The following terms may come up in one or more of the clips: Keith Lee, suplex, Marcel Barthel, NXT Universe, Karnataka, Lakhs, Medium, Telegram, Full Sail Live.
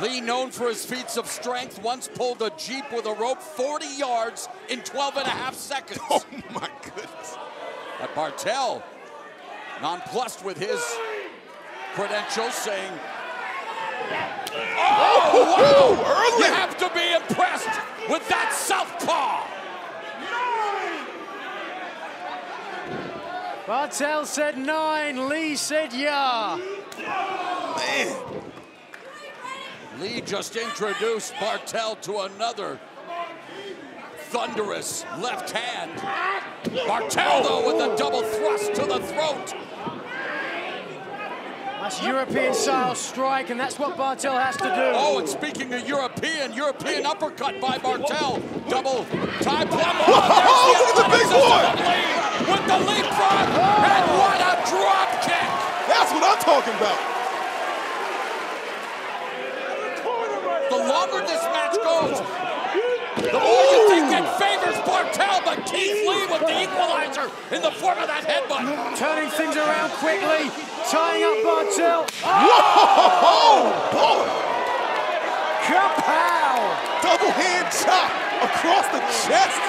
Lee, known for his feats of strength, once pulled a Jeep with a rope 40 yards in 12 and a half seconds. Oh, my goodness. But Barthel, nonplussed with his credentials, saying, oh, wow, you have to be impressed with that southpaw. Barthel said 9, Lee said yeah. Man. Lee just introduced Barthel to another thunderous left hand. Barthel, though, with a double thrust to the throat. That's European-style strike, and that's what Barthel has to do. Oh, and speaking of European uppercut by Barthel. Double time club. Oh, look at the big boy! With the leapfrog, and what a drop kick! That's what I'm talking about. The longer this match goes, the more you think it favors Barthel, but Keith Lee with the equalizer in the form of that headbutt. Turning things around quickly. Tying up Barthel. Whoa! Boy! Kapow! Double hand chop across the chest.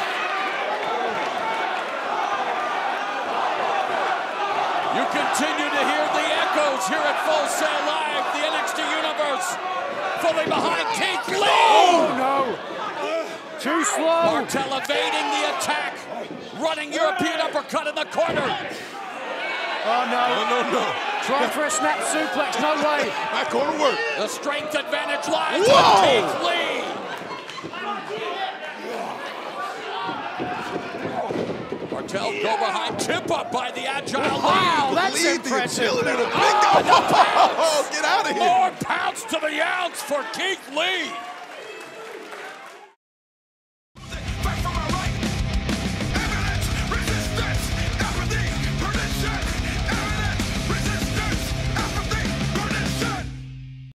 You continue to hear the echoes here at Full Sail Live. The NXT Universe fully behind Keith Lee. Oh no! Too slow. Barthel evading the attack. Running European uppercut in the corner. Oh no. No. Trying for a snap suplex, no way. Not going to work. The strength advantage lies with Keith Lee. Barthel go behind, tip up by the agile Lee. That's impressive. Get out of here. More pounds to the ounce for Keith Lee.